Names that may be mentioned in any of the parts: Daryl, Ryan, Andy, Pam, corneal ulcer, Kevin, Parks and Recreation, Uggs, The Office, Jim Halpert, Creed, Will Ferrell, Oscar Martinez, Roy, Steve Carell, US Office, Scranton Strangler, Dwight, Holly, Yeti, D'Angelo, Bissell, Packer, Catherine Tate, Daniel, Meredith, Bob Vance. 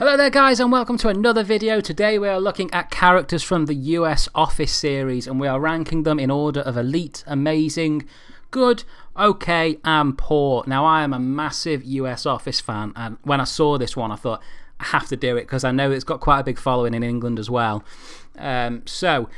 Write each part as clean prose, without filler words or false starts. Hello there guys and welcome to another video. Today we are looking at characters from the US Office series and we are ranking them in order of elite, amazing, good, okay and poor. Now I am a massive US Office fan and when I saw this one I thought I have to do it because I know it's got quite a big following in England as well. So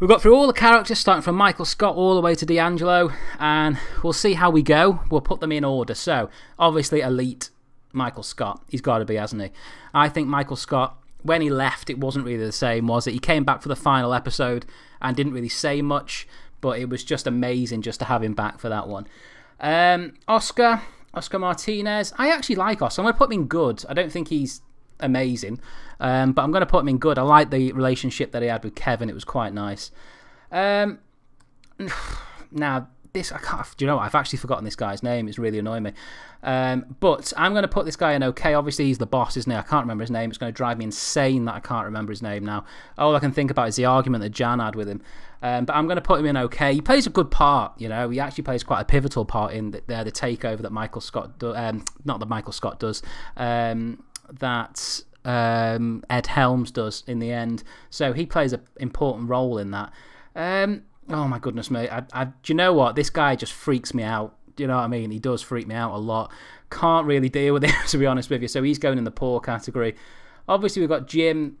we've got through all the characters starting from Michael Scott all the way to D'Angelo and we'll see how we go. We'll put them in order. So obviously elite Michael Scott. He's got to be, hasn't he? I think Michael Scott, when he left, it wasn't really the same, was it? He came back for the final episode and didn't really say much, but it was just amazing just to have him back for that one. Oscar Martinez. I actually like Oscar. I'm going to put him in good. I don't think he's amazing, but I'm going to put him in good. I like the relationship that he had with Kevin. It was quite nice. Now, I can't, do you know what? I've actually forgotten this guy's name. It's really annoying me. But I'm going to put this guy in okay. Obviously, he's the boss, isn't he? I can't remember his name. It's going to drive me insane that I can't remember his name now. All I can think about is the argument that Jan had with him. But I'm going to put him in okay. He plays a good part, you know. He actually plays quite a pivotal part in the takeover that Michael Scott does. Not that Michael Scott does. That Ed Helms does in the end. So he plays an important role in that. Oh my goodness, mate. Do you know what? This guy just freaks me out. Do you know what I mean? He does freak me out a lot. Can't really deal with him, to be honest with you. So he's going in the poor category. Obviously, we've got Jim.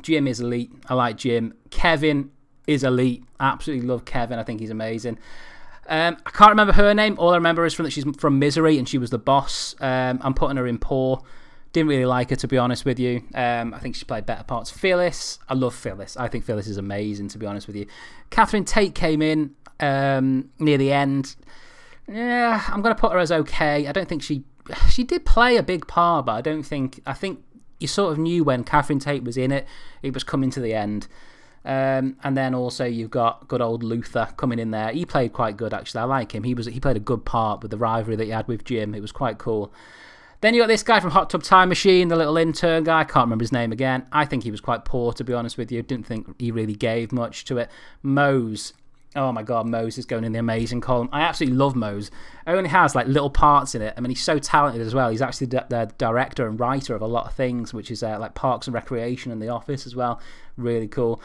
Jim is elite. I like Jim. Kevin is elite. Absolutely love Kevin. I think he's amazing. I can't remember her name. All I remember is she's from Misery and she was the boss. I'm putting her in poor. Didn't really like her, to be honest with you. I think she played better parts. Phyllis, I love Phyllis. I think Phyllis is amazing, to be honest with you. Catherine Tate came in near the end. Yeah, I'm going to put her as okay. I don't think she did play a big part, but I think you sort of knew when Catherine Tate was in it, it was coming to the end. And then also you've got good old Luther coming in there. He played quite good, actually. I like him. He played a good part with the rivalry that he had with Jim. It was quite cool. Then you got this guy from Hot Tub Time Machine, the little intern guy. I can't remember his name again. I think he was quite poor, to be honest with you. Didn't think he really gave much to it. Mose. Oh, my God. Mose is going in the amazing column. I absolutely love Mose. Only has, like, little parts in it. I mean, he's so talented as well. He's actually the director and writer of a lot of things, which is, like, Parks and Recreation and The Office as well. Really cool.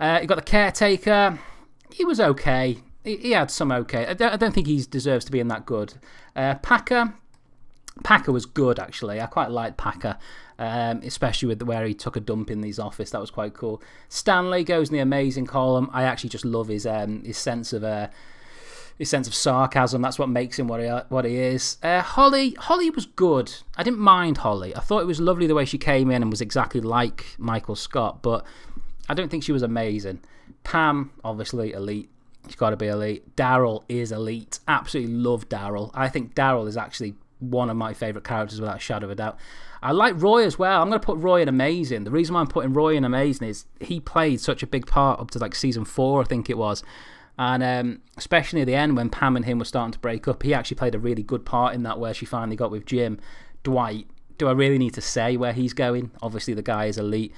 You've got the caretaker. He was okay. He had some okay. I don't think he deserves to be in that good. Packer. Packer was good, actually. I quite liked Packer, especially with where he took a dump in his office. That was quite cool. Stanley goes in the amazing column. I actually just love his sense of sarcasm. That's what makes him what he is. Holly was good. I didn't mind Holly. I thought it was lovely the way she came in and was exactly like Michael Scott, but I don't think she was amazing. Pam, obviously elite. She's got to be elite. Daryl is elite. Absolutely love Daryl. I think Daryl is actually one of my favourite characters without a shadow of a doubt. I like Roy as well. I'm going to put Roy in amazing. The reason why I'm putting Roy in amazing is he played such a big part up to like season 4, I think it was. And especially at the end when Pam and him were starting to break up, he actually played a really good part in that where she finally got with Jim. Dwight, do I really need to say where he's going? Obviously the guy is elite.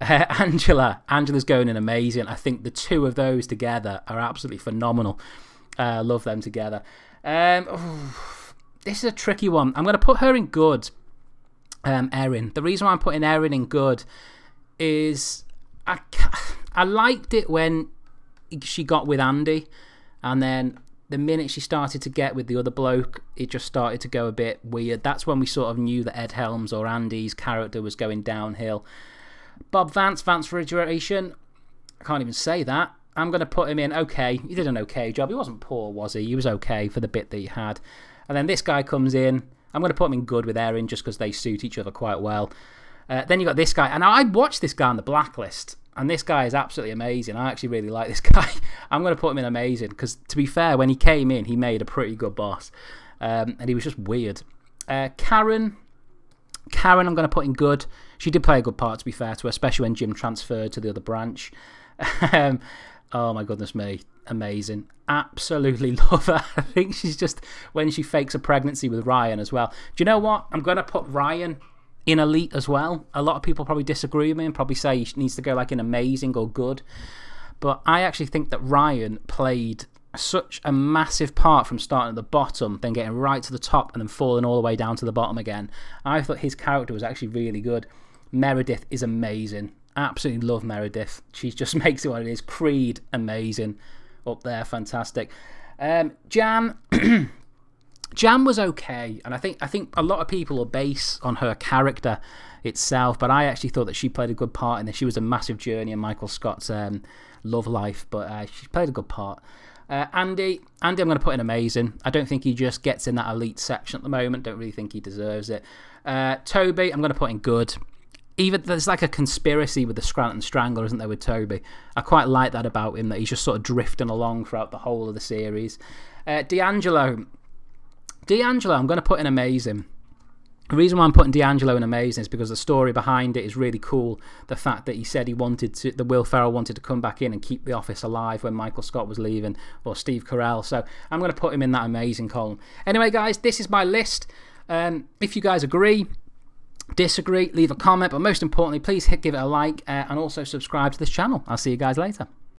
Angela's going in amazing. I think the two of those together are absolutely phenomenal. I love them together. This is a tricky one. I'm going to put her in good, Erin. The reason why I'm putting Erin in good is I liked it when she got with Andy, and then the minute she started to get with the other bloke, it just started to go a bit weird. That's when we sort of knew that Ed Helms or Andy's character was going downhill. Bob Vance, Vance Refrigeration, I can't even say that. I'm going to put him in okay. He did an okay job. He wasn't poor, was he? He was okay for the bit that he had. And then this guy comes in. I'm going to put him in good with Erin just because they suit each other quite well. Then you got this guy. And I watched this guy on The Blacklist. And this guy is absolutely amazing. I actually really like this guy. I'm going to put him in amazing because, to be fair, when he came in, he made a pretty good boss. And he was just weird. Karen, I'm going to put in good. She did play a good part, to be fair to her, especially when Jim transferred to the other branch. Oh, my goodness me. Amazing. Absolutely love her. I think she's just, when she fakes a pregnancy with Ryan as well. Do you know what? I'm going to put Ryan in elite as well. A lot of people probably disagree with me and probably say he needs to go like in amazing or good. But I actually think that Ryan played such a massive part from starting at the bottom, then getting right to the top, and then falling all the way down to the bottom again. I thought his character was actually really good. Meredith is amazing. Absolutely love Meredith. She just makes it what it is. Creed, amazing. Up there, fantastic. Jan... Jan was okay, and I think a lot of people will base on her character itself, but I actually thought that she played a good part in this. She was a massive journey in Michael Scott's love life, but she played a good part. Andy, I'm going to put in amazing. I don't think he just gets in that elite section at the moment. Don't really think he deserves it. Toby, I'm going to put in good. Even there's like a conspiracy with the Scranton Strangler, isn't there, with Toby? I quite like that about him, that he's just sort of drifting along throughout the whole of the series. D'Angelo, I'm going to put in amazing. The reason why I'm putting D'Angelo in amazing is because the story behind it is really cool. The fact that he said he wanted to, that Will Ferrell wanted to come back in and keep the office alive when Michael Scott was leaving, or Steve Carell. So I'm going to put him in that amazing column. Anyway, guys, this is my list. If you guys agree, disagree, leave a comment. But most importantly, please give it a like and also subscribe to this channel. I'll see you guys later.